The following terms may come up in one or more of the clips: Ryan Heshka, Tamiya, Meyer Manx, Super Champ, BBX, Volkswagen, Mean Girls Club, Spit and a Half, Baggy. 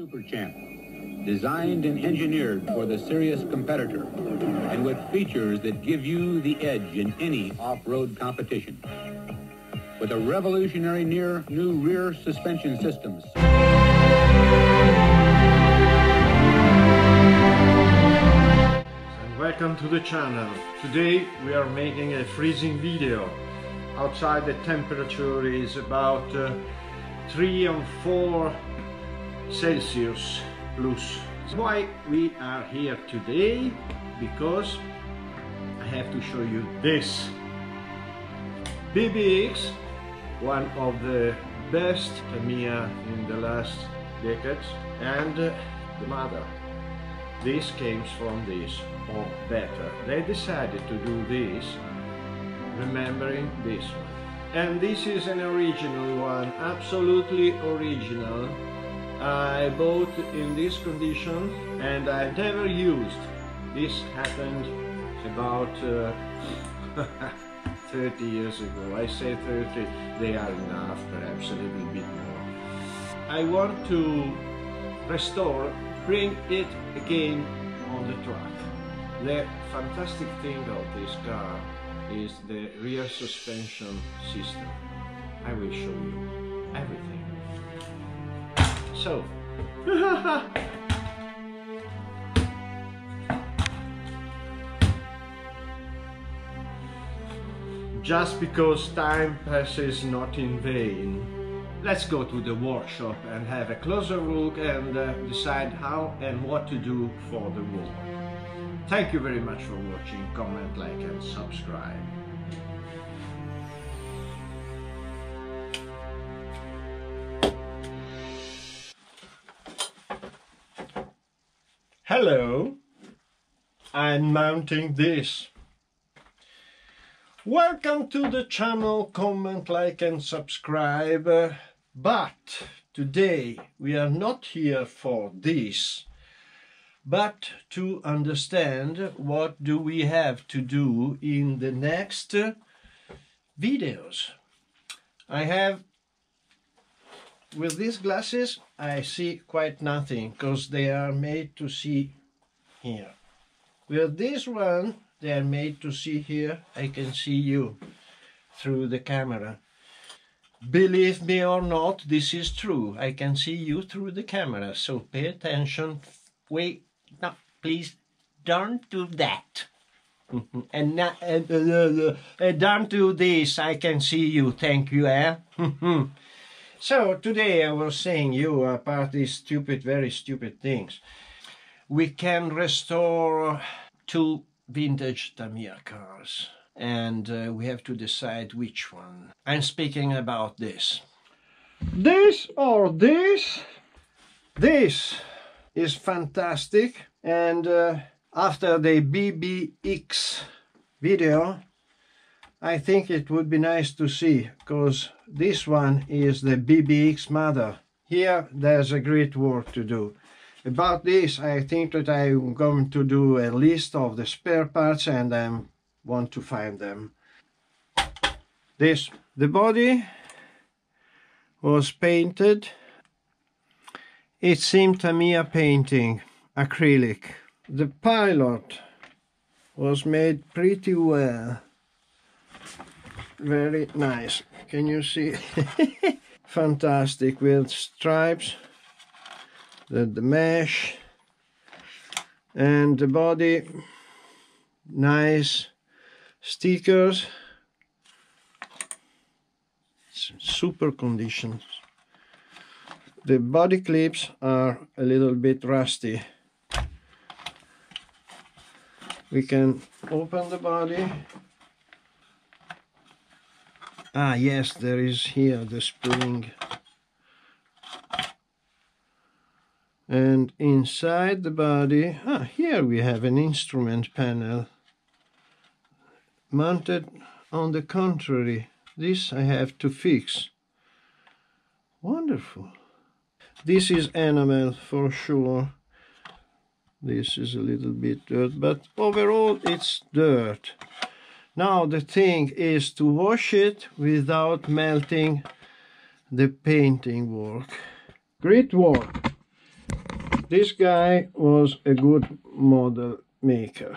Super Champ, designed and engineered for the serious competitor, and with features that give you the edge in any off-road competition. With a revolutionary new rear suspension systems. And welcome to the channel. Today we are making a freezing video. Outside the temperature is about 3 and 4 Celsius plus. Why we are here today? Because I have to show you this BBX, one of the best Tamiya in the last decades, and the mother. This came from this, or better, they decided to do this remembering this one. And this is an original one, absolutely original. I bought in this condition and I never used. This happened about 30 years ago. I say 30, they are enough, perhaps a little bit more. I want to restore, bring it again on the track. The fantastic thing of this car is the rear suspension system. I will show you everything. So, just because time passes not in vain, let's go to the workshop and have a closer look and decide how and what to do for the wall. Thank you very much for watching, comment, like and subscribe. Hello, I'm mounting this. Welcome to the channel, comment, like and subscribe. But today we are not here for this, but to understand what do we have to do in the next videos. I have, with these glasses, I see quite nothing, because they are made to see here. With this one, they are made to see here. I can see you through the camera. Believe me or not, this is true. I can see you through the camera, so pay attention. Wait, no, please, don't do that. And don't do this, I can see you, thank you, eh? So today I was saying you about these stupid, very stupid things. We can restore two vintage Tamiya cars and we have to decide which one. I'm speaking about this. This or this? This is fantastic, and after the BBX video I think it would be nice to see, because this one is the BBX mother. Here there's a great work to do. About this, I think that I'm going to do a list of the spare parts and I want to find them. This, the body was painted. It's Tamiya painting, acrylic. The pilot was made pretty well. Very nice, can you see? Fantastic, with stripes, the mesh, and the body, nice stickers, super conditions. The body clips are a little bit rusty. We can open the body. Ah, yes, there is here the spring. And inside the body, here we have an instrument panel mounted on the contrary. This I have to fix. Wonderful. This is enamel for sure. This is a little bit dirt, but overall it's dirt. Now the thing is to wash it without melting the painting work. Great work! This guy was a good model maker.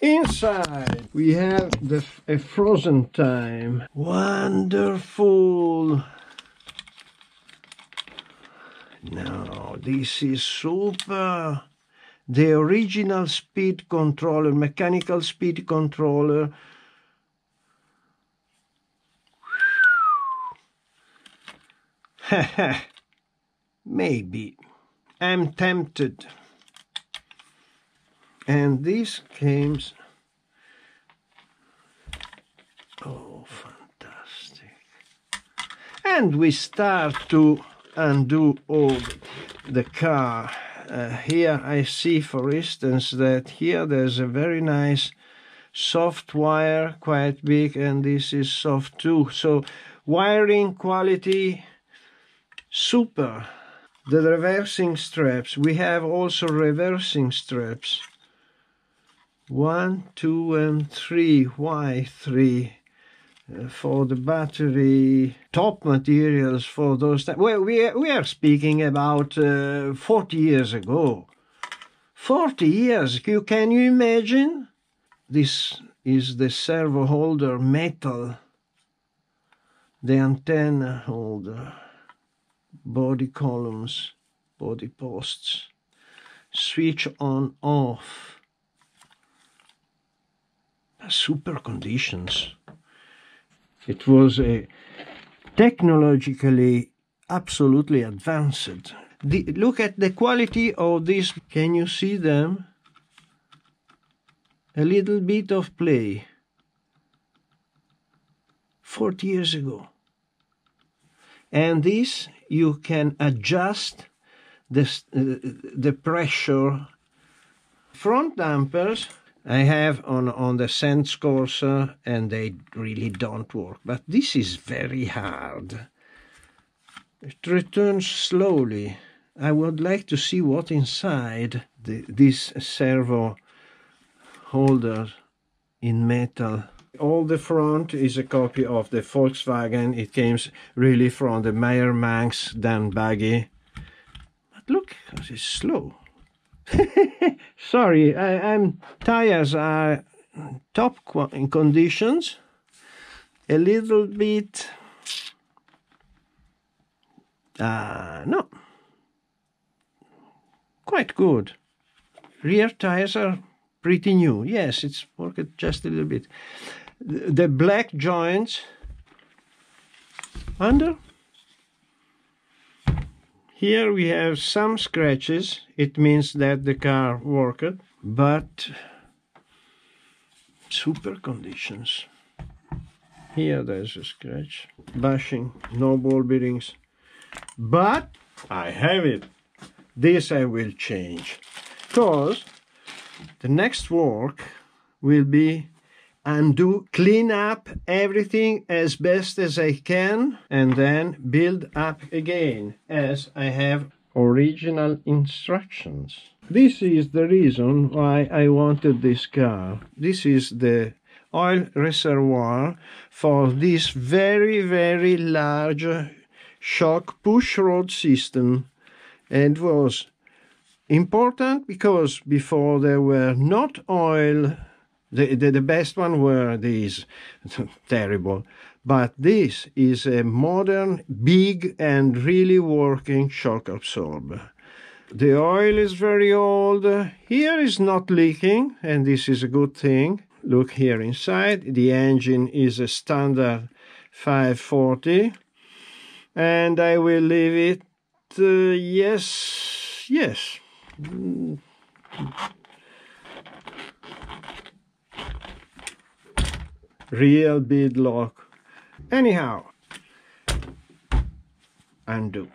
Inside we have a frozen time. Wonderful! Now this is super. The original speed controller, mechanical speed controller. Maybe. I'm tempted. And this came... Oh, fantastic. And we start to undo all the car. Here I see, for instance, that here there's a very nice soft wire, quite big, and this is soft too. So wiring quality, super. The reversing straps, we have also reversing straps. 1, 2, and 3. Why 3? For the battery, top materials for those times. Well, we are speaking about 40 years ago. 40 years, can you imagine? This is the servo holder, metal. The antenna holder. Body columns, body posts, switch on, off, super conditions. It was a technologically absolutely advanced. Look at the quality of this. Can you see them? A little bit of play. 40 years ago. And this, you can adjust the pressure. Front dampers I have on the Sense Corsa, and they really don't work. But this is very hard. It returns slowly. I would like to see what inside this servo holder in metal. All the front is a copy of the Volkswagen. It came really from the Meyer Manx, then Baggy. But look, because it's slow. Sorry, tires are top conditions. A little bit... no. Quite good. Rear tires are pretty new. Yes, it's worked just a little bit. The black joints under. Here we have some scratches. It means that the car worked, but super conditions. Here there's a scratch, bashing, no ball bearings. But I have it. This I will change, because the next work will be undo, clean up everything as best as I can, and then build up again as I have original instructions. This is the reason why I wanted this car. This is the oil reservoir for this very, very large shock push rod system, and was important because before there were not oil. The best one were these, terrible, but this is a modern, big and really working shock absorber. The oil is very old. Here is not leaking, and this is a good thing. Look here inside. The engine is a standard 540, and I will leave it, yes, yes. Real bead lock. Anyhow, undo.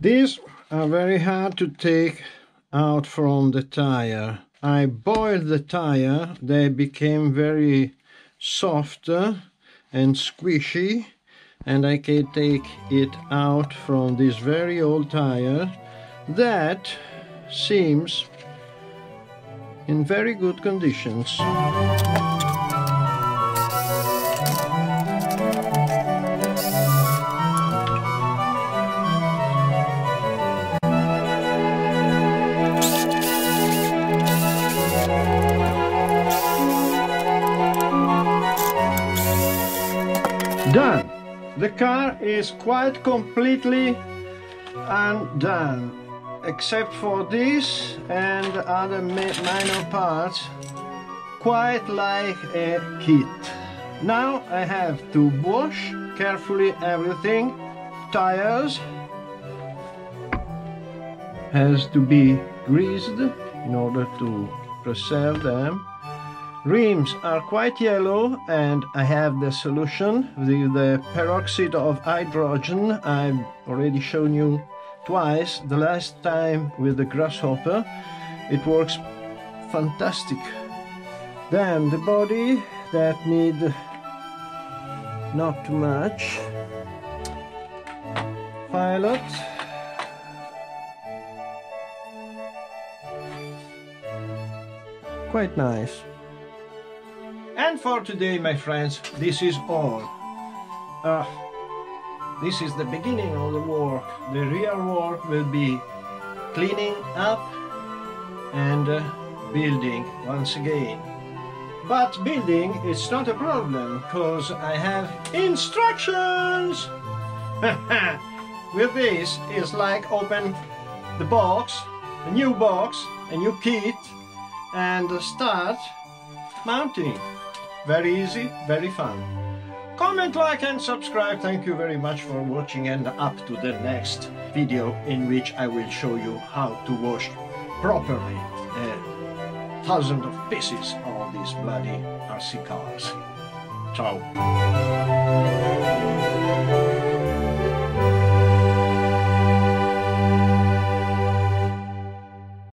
These are very hard to take out from the tire. I boiled the tire, they became very soft and squishy, and I can take it out from this very old tire that seems in very good conditions. Done! The car is quite completely undone, except for this and other minor parts, quite like a kit. Now I have to wash carefully everything. Tires has to be greased in order to preserve them. Rims are quite yellow, and I have the solution with the peroxide of hydrogen. I've already shown you twice, the last time with the grasshopper. It works fantastic. Then the body that need not too much. Pilot. Quite nice. And for today, my friends, this is all. This is the beginning of the work. The real work will be cleaning up and building once again. But building is not a problem, because I have instructions! With this, it's like open the box, a new kit, and start mounting. Very easy, very fun. Comment, like and subscribe. Thank you very much for watching, and up to the next video in which I will show you how to wash properly thousands of pieces of these bloody RC cars. Ciao.